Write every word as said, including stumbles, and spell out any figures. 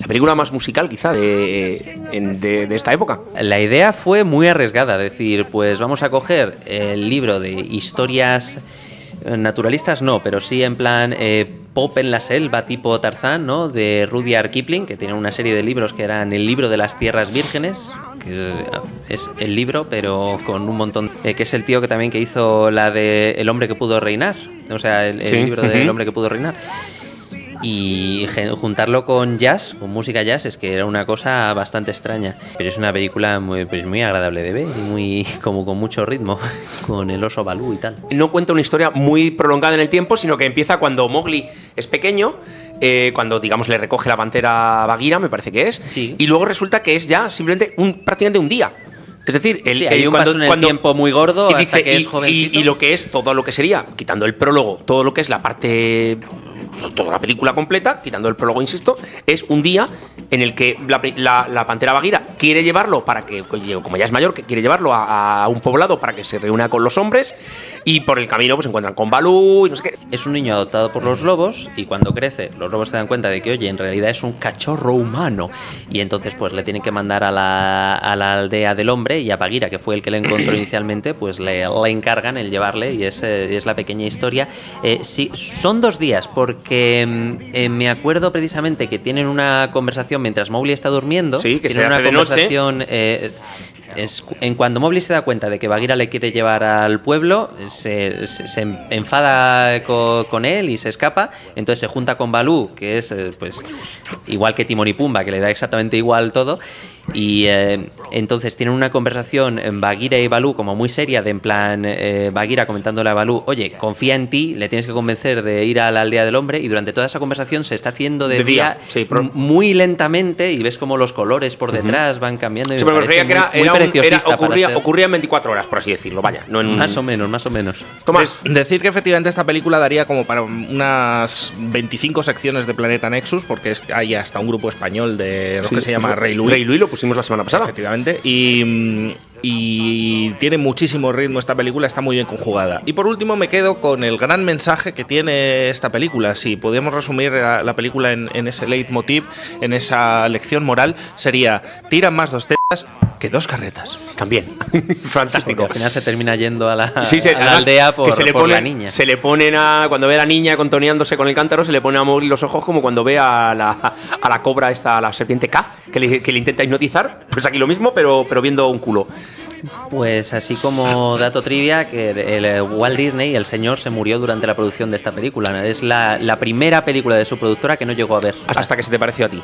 La película más musical quizá de, de, de esta época. La idea fue muy arriesgada, decir, pues vamos a coger el libro de historias naturalistas, no, pero sí en plan eh, pop en la selva tipo Tarzán, ¿no? De Rudyard Kipling, que tiene una serie de libros que eran el libro de las tierras vírgenes, que es, es el libro, pero con un montón, eh, que es el tío que también que hizo la de El hombre que pudo reinar, o sea, el, el sí, libro uh-huh. del hombre que pudo reinar. Y juntarlo con jazz, con música jazz, es que era una cosa bastante extraña. Pero es una película muy, pues muy agradable de ver, muy, como con mucho ritmo, con el oso Balú y tal. No cuenta una historia muy prolongada en el tiempo, sino que empieza cuando Mowgli es pequeño, eh, cuando, digamos, le recoge la pantera a Bagheera, me parece que es, sí. Y luego resulta que es ya simplemente un, prácticamente un día. Es decir, el, sí, hay el, un cuando, paso en el cuando, tiempo muy gordo y hasta dice, que y, es jovencito. Y, y lo que es todo lo que sería, quitando el prólogo, todo lo que es la parte... toda la película completa, quitando el prólogo, insisto, es un día en el que la, la, la pantera Bagheera quiere llevarlo para que, como ya es mayor, que quiere llevarlo a, a un poblado para que se reúna con los hombres, y por el camino pues se encuentran con Balú y no sé qué. Es un niño adoptado por los lobos, y cuando crece los lobos se dan cuenta de que, oye, en realidad es un cachorro humano, y entonces pues le tienen que mandar a la, a la aldea del hombre, y a Bagheera, que fue el que le encontró inicialmente, pues le, le encargan el llevarle, y es, eh, es la pequeña historia. Eh, sí, son dos días, porque que eh, me acuerdo precisamente que tienen una conversación mientras Mowgli está durmiendo. Sí, que tienen se hace una conversación, de noche. Eh, es, en cuando Mowgli se da cuenta de que Bagheera le quiere llevar al pueblo, se, se, se enfada con, con él y se escapa. Entonces se junta con Balú, que es eh, pues igual que Timor y Pumba, que le da exactamente igual todo. Y eh, entonces tienen una conversación en Bagheera y Balú como muy seria, de en plan eh, Bagheera comentándole a Balú, oye, confía en ti, le tienes que convencer de ir a la aldea del hombre, y durante toda esa conversación se está haciendo de, de día, día sí, pero... muy lentamente, y ves como los colores por detrás uh-huh. van cambiando. Y sí, me pero me refería que era, muy, era, muy un, era ocurría, ser... ocurría en veinticuatro horas, por así decirlo, vaya. No en... Más o menos, más o menos. Tomás. De- decir que efectivamente esta película daría como para unas veinticinco secciones de Planeta Nexus, porque es, hay hasta un grupo español de los sí, que se llama Rey Luis. Rey Luis lo pusimos la semana pasada. Efectivamente. Y, y tiene muchísimo ritmo esta película, está muy bien conjugada. Y por último me quedo con el gran mensaje que tiene esta película. Si podemos resumir la, la película en, en ese leitmotiv, en esa lección moral, sería: tiran más dos tetas que dos carretas. También. Fantástico. Sí, al final se termina yendo a la, sí, se, a la aldea por, que se le por pone, la niña. Se le ponen a... Cuando ve a la niña contoneándose con el cántaro, se le pone a Mowgli los ojos como cuando ve a la, a la cobra esta, a la serpiente K, que le, que le intenta hipnotizar. Pues aquí lo mismo, pero, pero viendo un culo. Pues así como dato trivia, que el, el Walt Disney, el señor, se murió durante la producción de esta película. Es la, la primera película de su productora que no llegó a ver. Hasta que se te pareció a ti.